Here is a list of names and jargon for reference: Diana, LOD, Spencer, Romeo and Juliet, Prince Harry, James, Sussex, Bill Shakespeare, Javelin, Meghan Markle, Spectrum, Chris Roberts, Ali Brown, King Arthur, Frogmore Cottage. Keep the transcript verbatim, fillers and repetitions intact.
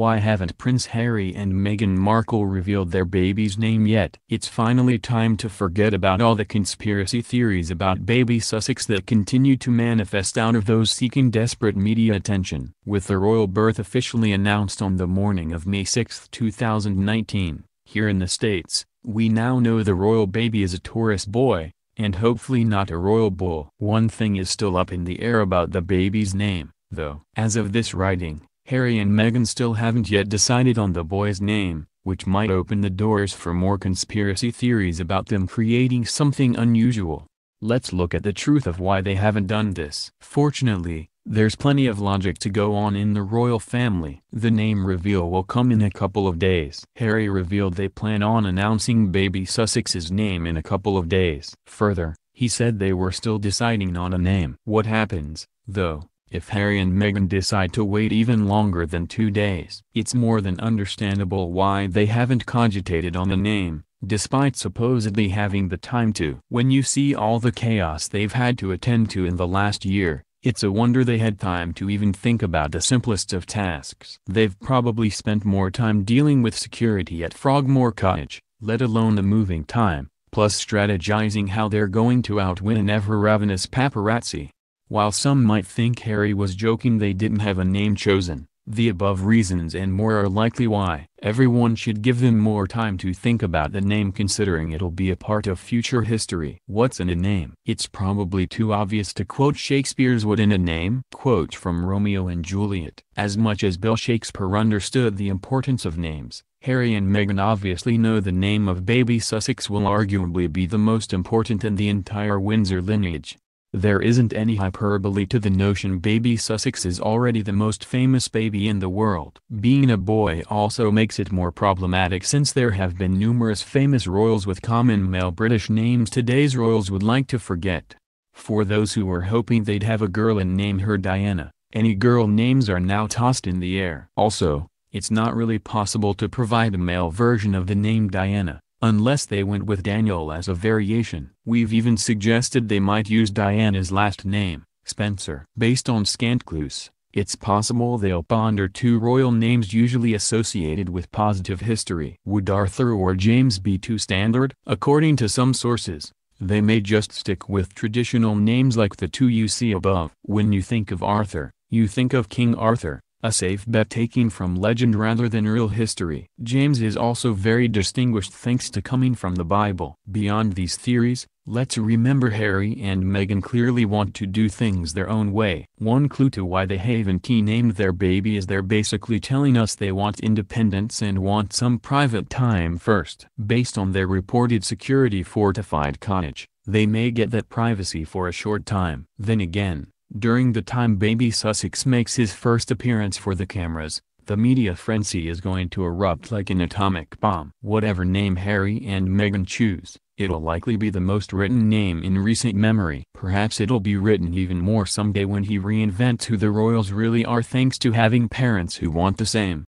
Why haven't Prince Harry and Meghan Markle revealed their baby's name yet? It's finally time to forget about all the conspiracy theories about baby Sussex that continue to manifest out of those seeking desperate media attention. With the royal birth officially announced on the morning of May sixth two thousand nineteen, here in the States, we now know the royal baby is a Taurus boy, and hopefully not a royal bull. One thing is still up in the air about the baby's name, though. As of this writing, Harry and Meghan still haven't yet decided on the boy's name, which might open the doors for more conspiracy theories about them creating something unusual. Let's look at the truth of why they haven't done this. Fortunately, there's plenty of logic to go on in the royal family. The name reveal will come in a couple of days. Harry revealed they plan on announcing baby Sussex's name in a couple of days. Further, he said they were still deciding on a name. What happens, though, if Harry and Meghan decide to wait even longer than two days? It's more than understandable why they haven't cogitated on the name, despite supposedly having the time to. When you see all the chaos they've had to attend to in the last year, it's a wonder they had time to even think about the simplest of tasks. They've probably spent more time dealing with security at Frogmore Cottage, let alone the moving time, plus strategizing how they're going to outwit an ever-ravenous paparazzi. While some might think Harry was joking they didn't have a name chosen, the above reasons and more are likely why. Everyone should give them more time to think about the name considering it'll be a part of future history. What's in a name? It's probably too obvious to quote Shakespeare's "What in a Name?" quote from Romeo and Juliet. As much as Bill Shakespeare understood the importance of names, Harry and Meghan obviously know the name of baby Sussex will arguably be the most important in the entire Windsor lineage. There isn't any hyperbole to the notion baby Sussex is already the most famous baby in the world. Being a boy also makes it more problematic since there have been numerous famous royals with common male British names today's royals would like to forget. For those who were hoping they'd have a girl and name her Diana, any girl names are now tossed in the air. Also, it's not really possible to provide a male version of the name Diana, unless they went with Daniel as a variation. We've even suggested they might use Diana's last name, Spencer. Based on scant clues, it's possible they'll ponder two royal names usually associated with positive history. Would Arthur or James be too standard? According to some sources, they may just stick with traditional names like the two you see above. When you think of Arthur, you think of King Arthur, a safe bet taken from legend rather than real history. James is also very distinguished thanks to coming from the Bible. Beyond these theories, let's remember Harry and Meghan clearly want to do things their own way. One clue to why they haven't named their baby is they're basically telling us they want independence and want some private time first. Based on their reported security-fortified cottage, they may get that privacy for a short time. Then again, during the time baby Sussex makes his first appearance for the cameras, the media frenzy is going to erupt like an atomic bomb. Whatever name Harry and Meghan choose, it'll likely be the most written name in recent memory. Perhaps it'll be written even more someday when he reinvents who the royals really are thanks to having parents who want the same.